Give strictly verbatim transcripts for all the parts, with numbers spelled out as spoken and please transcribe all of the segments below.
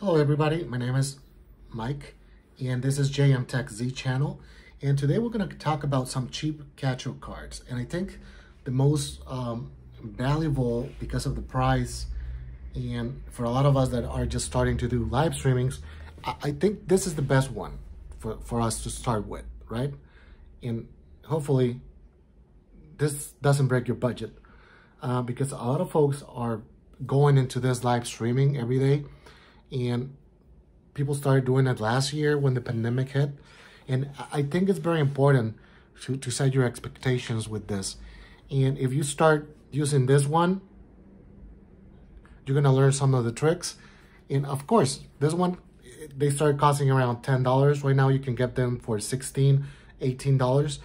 Hello everybody, my name is Mike and this is J M Tech Z channel, and today we're going to talk about some cheap capture cards. And I think the most um, valuable, because of the price and for a lot of us that are just starting to do live streamings, I, I think this is the best one for, for us to start with, right? And hopefully this doesn't break your budget uh, because a lot of folks are going into this live streaming every day. And people started doing it last year when the pandemic hit. And I think it's very important to, to set your expectations with this. And if you start using this one, you're going to learn some of the tricks. And of course, this one, they start costing around ten dollars. Right now, you can get them for sixteen dollars, eighteen dollars.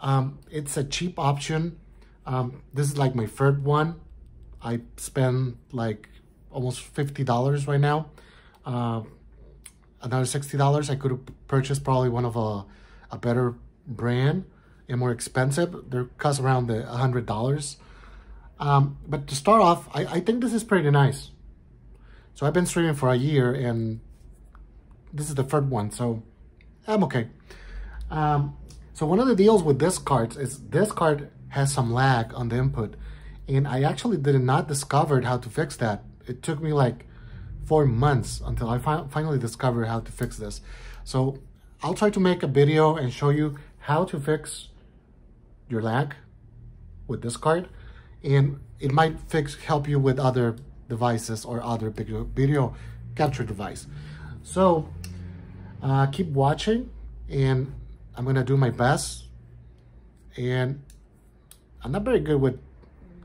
Um, it's a cheap option. Um, this is like my third one. I spend like almost fifty dollars right now. Uh, another sixty dollars, I could have purchased probably one of a, a better brand and more expensive. They cost around the one hundred dollars. Um, but to start off, I, I think this is pretty nice. So I've been streaming for a year and this is the third one, so I'm okay. Um, so one of the deals with this card is this card has some lag on the input, and I actually did not discover how to fix that. It took me like four months until I fi finally discovered how to fix this. So I'll try to make a video and show you how to fix your lag with this card. And it might fix, help you with other devices or other video, video capture device. So uh, keep watching and I'm gonna do my best. And I'm not very good with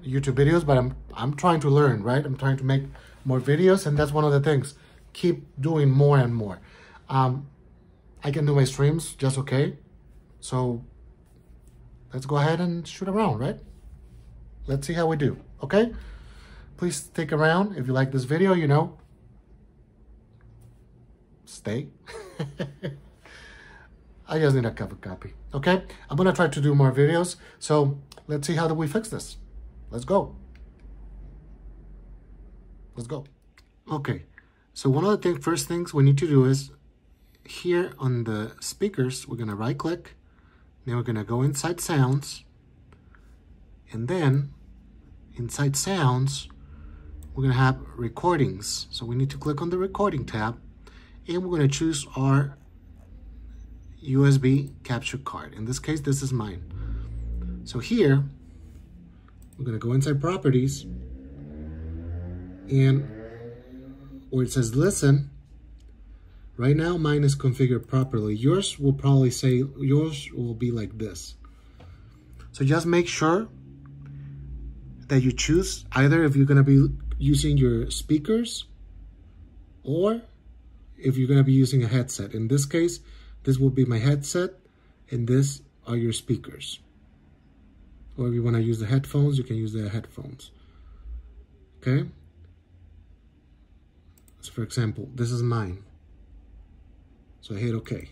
YouTube videos, but I'm I'm trying to learn, right? I'm trying to make more videos, and that's one of the things. Keep doing more and more. Um, I can do my streams just okay. So let's go ahead and shoot around, right? Let's see how we do, okay? Please stick around. If you like this video, you know, stay. I just need a cup of coffee, okay? I'm gonna try to do more videos. So let's see how do we fix this. Let's go. Let's go. Okay. So one of the thing, first things we need to do is here on the speakers, we're going to right click. Then we're going to go inside sounds. And then inside sounds, we're going to have recordings. So we need to click on the recording tab and we're going to choose our U S B capture card. In this case, this is mine. So here, we're going to go inside properties and where it says listen, right now mine is configured properly. Yours will probably say, yours will be like this. So just make sure that you choose either if you're going to be using your speakers or if you're going to be using a headset. In this case, this will be my headset and this are your speakers. Or if you want to use the headphones, you can use the headphones, okay? So for example, this is mine. So I hit okay.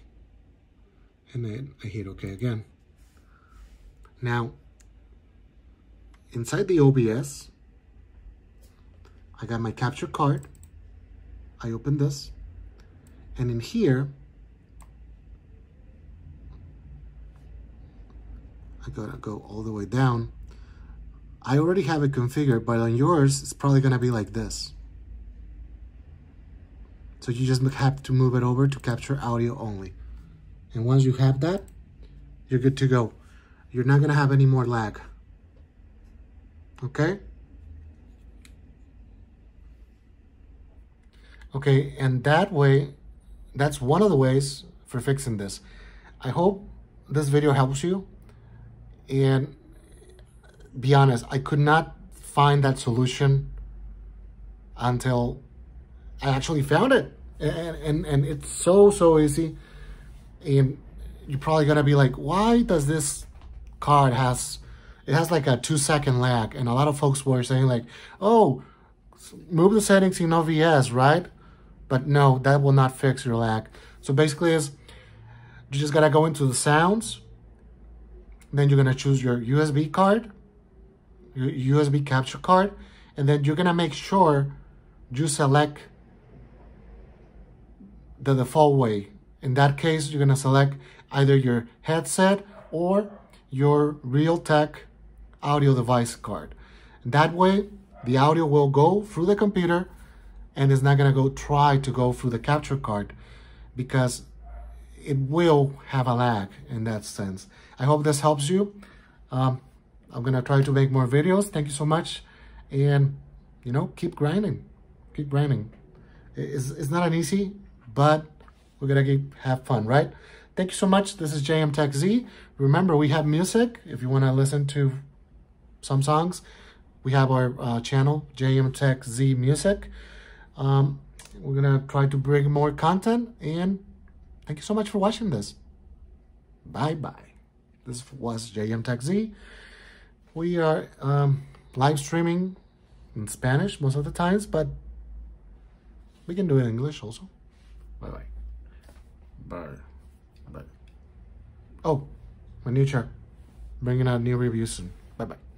And then I hit okay again. Now, inside the O B S, I got my capture card. I open this. And in here, I gotta go all the way down. I already have it configured, but on yours, it's probably gonna be like this. So you just have to move it over to capture audio only. And once you have that, you're good to go. You're not gonna have any more lag, okay? Okay, and that way, that's one of the ways for fixing this. I hope this video helps you. And be honest, I could not find that solution until I actually found it. And, and, and it's so, so easy. And you're probably gonna be like, why does this card has, it has like a two second lag. And a lot of folks were saying like, oh, move the settings in O B S, right? But no, that will not fix your lag. So basically is you just gotta go into the sounds. Then you're gonna choose your U S B card, your U S B capture card, and then you're gonna make sure you select the default way. In that case, you're going to select either your headset or your Realtek audio device card. That way, the audio will go through the computer and it's not going to go try to go through the capture card because it will have a lag in that sense. I hope this helps you. Um, I'm going to try to make more videos. Thank you so much. And, you know, keep grinding. Keep grinding. It's, it's not an easy, but we're going to keep have fun, right? Thank you so much. This is J M Tech Z. Remember, we have music. If you want to listen to some songs, we have our uh, channel, J M Tech Z Music. Um, we're going to try to bring more content. And thank you so much for watching this. Bye-bye. This was J M Tech Z. We are um, live streaming in Spanish most of the times, but we can do it in English also. Bye-bye. Bye. Bye. Oh, my new chart. Bringing out new reviews soon. Bye-bye.